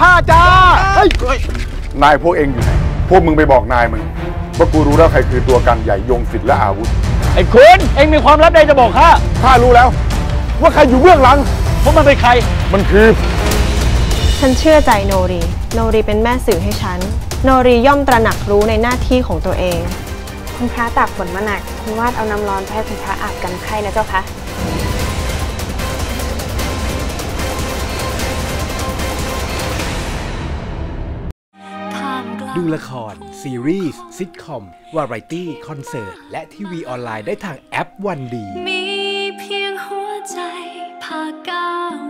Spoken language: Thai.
ผ้าจ้าเฮ้ยนายพวกเองอยู่ไหนพวกมึงไปบอกนายมึงว่ากูรู้แล้วใครคือตัวกันใหญ่ยงศิษย์และอาวุธไอ้คุณเองมีความลับใดจะบอกข้ารู้แล้วว่าใครอยู่เบื้องหลังเพราะมันเป็นใครมันคือฉันเชื่อใจโนรีเป็นแม่สื่อให้ฉันโนรีย่อมตระหนักรู้ในหน้าที่ของตัวเองคุณพระตากฝนมาหนักคุณวาดเอาน้ำร้อนไปให้คุณพระอาบกันไข้นะเจ้าคะดูละครซีรีส์ซิทคอมวาไรตี้คอนเสิร์ตและทีวีออนไลน์ได้ทางแอปวันดีมีเพียงหัวใจพาก้าว